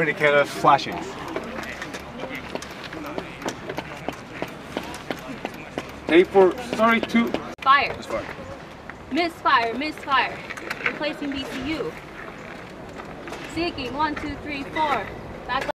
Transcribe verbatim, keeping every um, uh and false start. indicator flashing. Aim for thirty-two. Fire. Misfire. Misfire. Misfire. Replacing B C U. Seeking. One, two, three, four. Back